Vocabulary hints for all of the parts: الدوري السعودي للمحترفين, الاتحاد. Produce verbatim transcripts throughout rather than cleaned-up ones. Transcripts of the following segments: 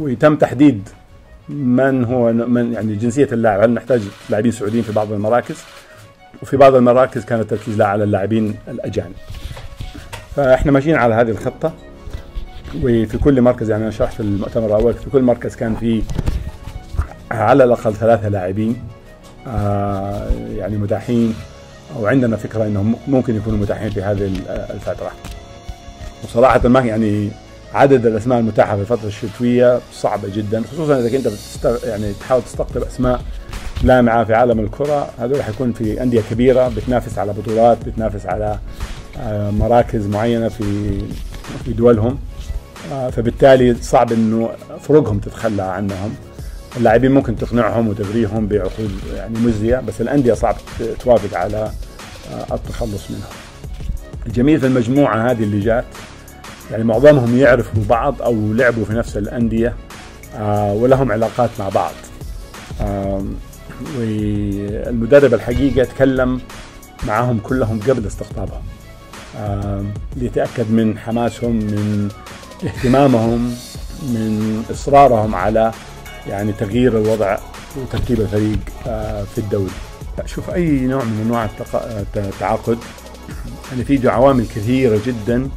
ويتم تحديد من هو من يعني جنسية اللاعب، هل نحتاج لاعبين سعوديين في بعض المراكز، وفي بعض المراكز كان التركيز على اللاعبين الأجانب. فاحنا ماشيين على هذه الخطة، وفي كل مركز يعني انا شرحت في المؤتمر الأول في كل مركز كان في على الأقل ثلاثة لاعبين آه يعني متاحين، أو عندنا فكرة أنهم ممكن يكونوا متاحين في هذه الفترة. وصراحة ما يعني عدد الأسماء المتاحة في الفترة الشتوية صعبة جدا، خصوصا إذا كنت يعني تحاول تستقطب أسماء لامعة في عالم الكرة. هذول حيكون في أندية كبيرة بتنافس على بطولات، بتنافس على مراكز معينة في في دولهم، فبالتالي صعب إنه فروقهم تتخلى عنهم. اللاعبين ممكن تقنعهم وتغريهم بعقود يعني مجزية، بس الأندية صعب توافق على التخلص منها. الجميل في المجموعة هذه اللي جات يعني معظمهم يعرفوا بعض أو لعبوا في نفس الأندية ولهم علاقات مع بعض. والمدرب الحقيقة تكلم معهم كلهم قبل استقطابهم ليتأكد من حماسهم، من اهتمامهم، من إصرارهم على يعني تغيير الوضع وترتيب الفريق في الدوري. شوف أي نوع من أنواع التعاقد يعني فيه عوامل كثيرة جدا،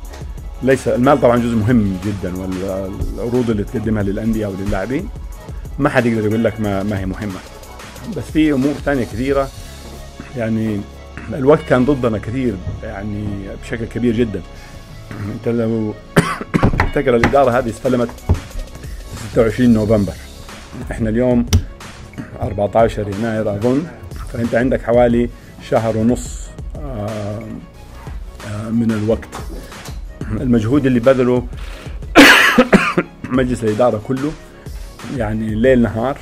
ليس المال طبعا جزء مهم جدا، والعروض اللي تقدمها للأندية أو للاعبين ما حد يقدر يقول لك ما, ما هي مهمة، بس في أمور ثانية كثيرة. يعني الوقت كان ضدنا كثير يعني بشكل كبير جدا. أنت لو تقرأ الإدارة هذه استلمت ستة وعشرين نوفمبر، احنا اليوم أربعة عشر يناير اظن، فانت عندك حوالي شهر ونص من الوقت. المجهود اللي بذله مجلس الاداره كله يعني ليل نهار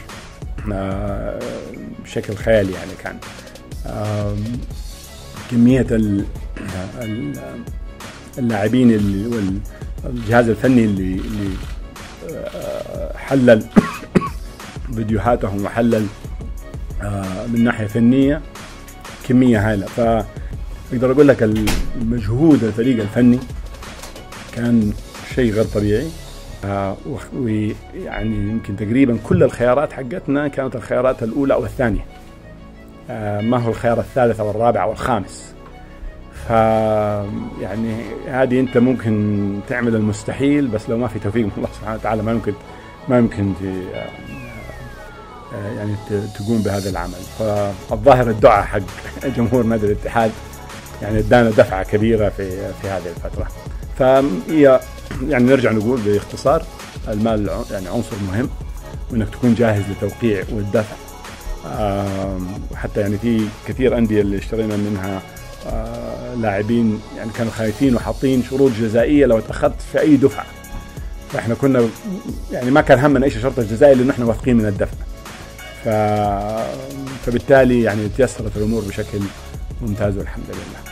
بشكل خيالي، يعني كان كميه اللاعبين والجهاز الفني اللي حلل فيديوهاتهم وحلل من ناحية فنية كمية هائلة. فأقدر أقول لك المجهود الفريق الفني كان شيء غير طبيعي، ويعني يمكن تقريبا كل الخيارات حقتنا كانت الخيارات الأولى أو الثانية، ما هو الخيار الثالث أو الرابع أو الخامس. فيعني هذه أنت ممكن تعمل المستحيل، بس لو ما في توفيق من الله سبحانه وتعالى ما ممكن ما يمكن يعني تقوم بهذا العمل. فالظاهر الدعاء حق جمهور نادي الاتحاد يعني ادانا دفعه كبيره في في هذه الفتره. فهي يعني نرجع نقول باختصار، المال يعني عنصر مهم، وانك تكون جاهز للتوقيع والدفع. وحتى يعني في كثير انديه اللي اشترينا منها لاعبين يعني كانوا خايفين وحاطين شروط جزائيه لو تاخرت في اي دفعه، فاحنا كنا يعني ما كان همنا ايش الشرط الجزائي لانه احنا واثقين من الدفع. ف... فبالتالي يعني تيسرت الامور بشكل ممتاز والحمد لله.